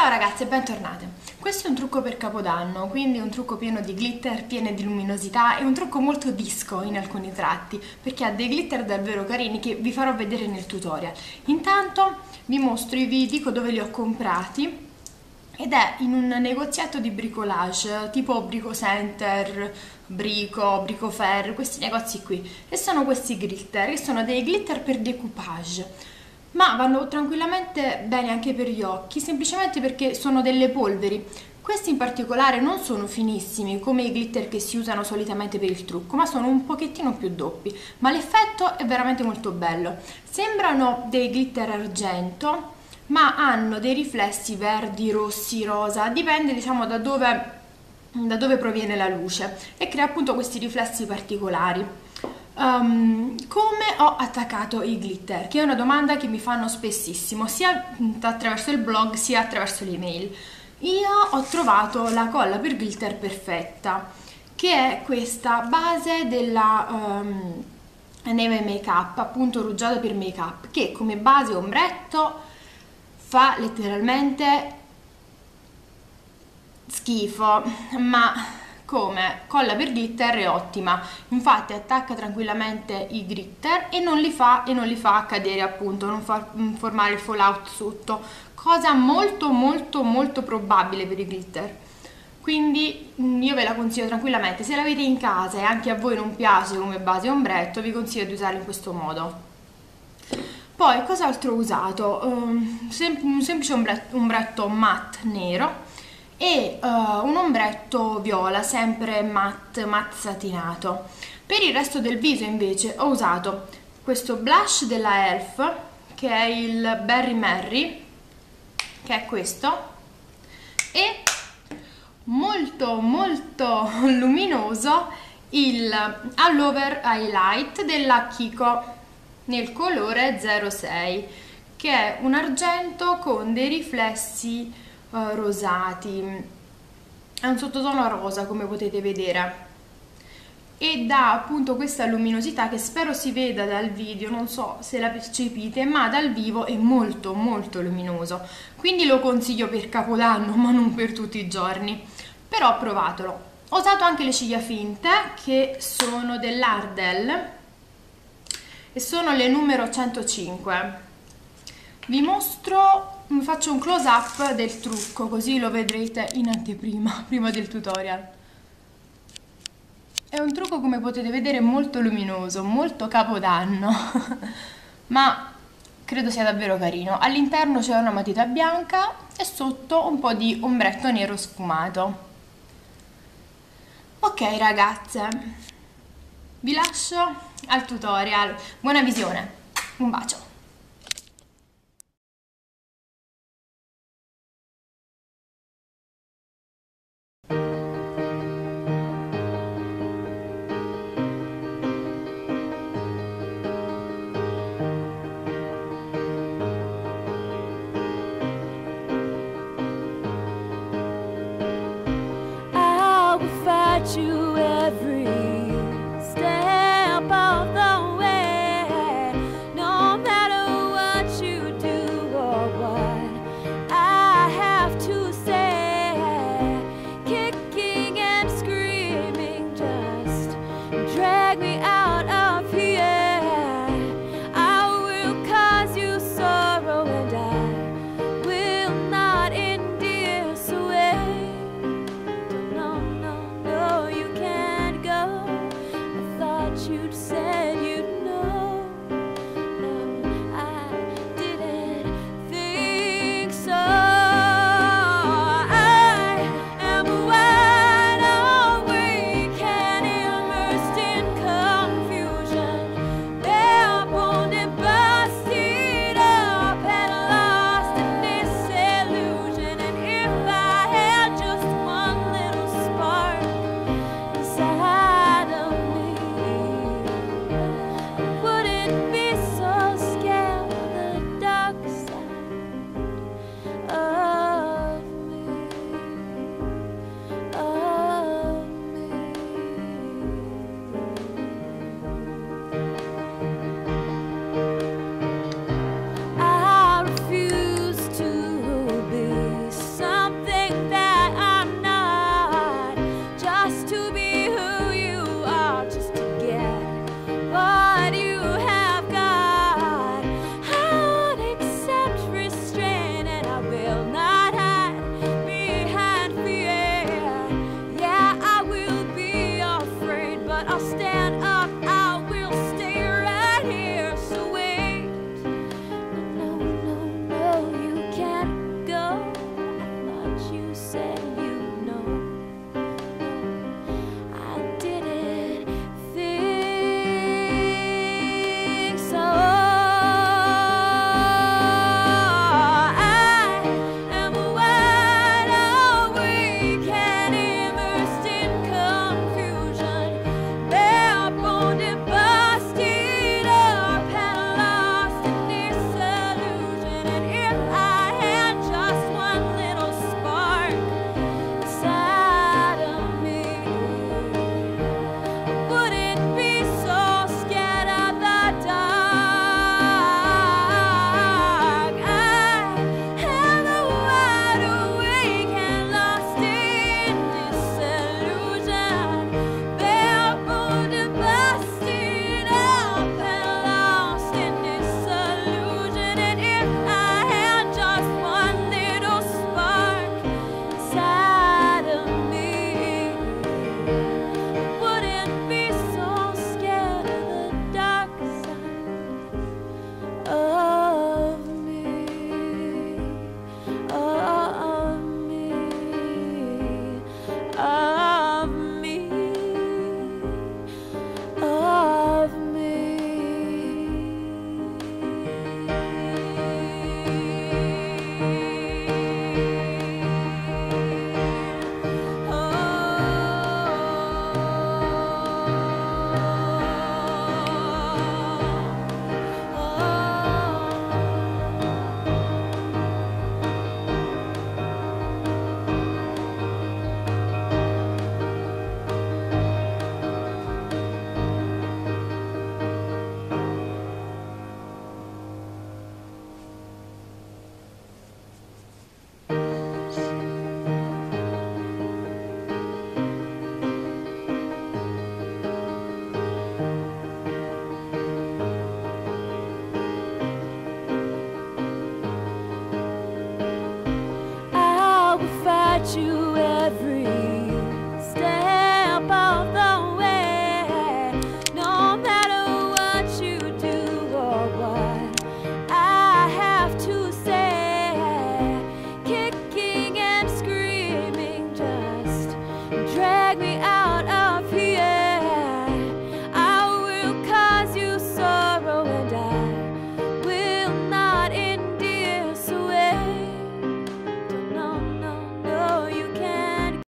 Ciao ragazze e bentornate. Questo è un trucco per Capodanno, quindi un trucco pieno di glitter, pieno di luminosità e un trucco molto disco in alcuni tratti, perché ha dei glitter davvero carini che vi farò vedere nel tutorial. Intanto vi mostro e vi dico dove li ho comprati, ed è in un negozietto di bricolage tipo Brico Center, Brico Fair, questi negozi qui, e sono questi glitter, che sono dei glitter per decoupage. Ma vanno tranquillamente bene anche per gli occhi, semplicemente perché sono delle polveri. Questi in particolare non sono finissimi come i glitter che si usano solitamente per il trucco, ma sono un pochettino più doppi, ma l'effetto è veramente molto bello. Sembrano dei glitter argento, ma hanno dei riflessi verdi, rossi, rosa, dipende diciamo da dove proviene la luce, e crea appunto questi riflessi particolari. Come ho attaccato i glitter? Che è una domanda che mi fanno spessissimo, sia attraverso il blog sia attraverso l'email. Io ho trovato la colla per glitter perfetta, che è questa base della Neve Makeup, appunto rugiada per makeup, che come base ombretto fa letteralmente schifo, ma come colla per glitter è ottima, infatti attacca tranquillamente i glitter e non li fa cadere, appunto non fa formare il fallout sotto, cosa molto probabile per i glitter. Quindi io ve la consiglio tranquillamente, se l'avete in casa e anche a voi non piace come base ombretto, vi consiglio di usarla in questo modo. Poi cos'altro ho usato? Un semplice ombretto matte nero e un ombretto viola, sempre matte satinato. Per il resto del viso invece ho usato questo blush della Elf, che è il Berry Merry, che è questo, e molto luminoso il All Over Highlight della Kiko nel colore 06, che è un argento con dei riflessi rosati, è un sottotono rosa come potete vedere, e dà appunto questa luminosità che spero si veda dal video, non so se la percepite, ma dal vivo è molto luminoso, quindi lo consiglio per Capodanno ma non per tutti i giorni, però provatelo. Ho usato anche le ciglia finte, che sono dell'Ardell e sono le numero 105. Vi mostro, vi faccio un close up del trucco così lo vedrete in anteprima, prima del tutorial. È un trucco, come potete vedere, molto luminoso, molto Capodanno ma credo sia davvero carino. All'interno c'è una matita bianca e sotto un po' di ombretto nero sfumato. Ok ragazze, vi lascio al tutorial, buona visione, un bacio! You every step of the way, no matter what you do or what I have to say, kicking and screaming, just drag me out of here. I will cause you sorrow and I will not endure. So wait, no, you can't. at you every step of the way. No matter what you do or what I have to say, kicking and screaming just drag me out.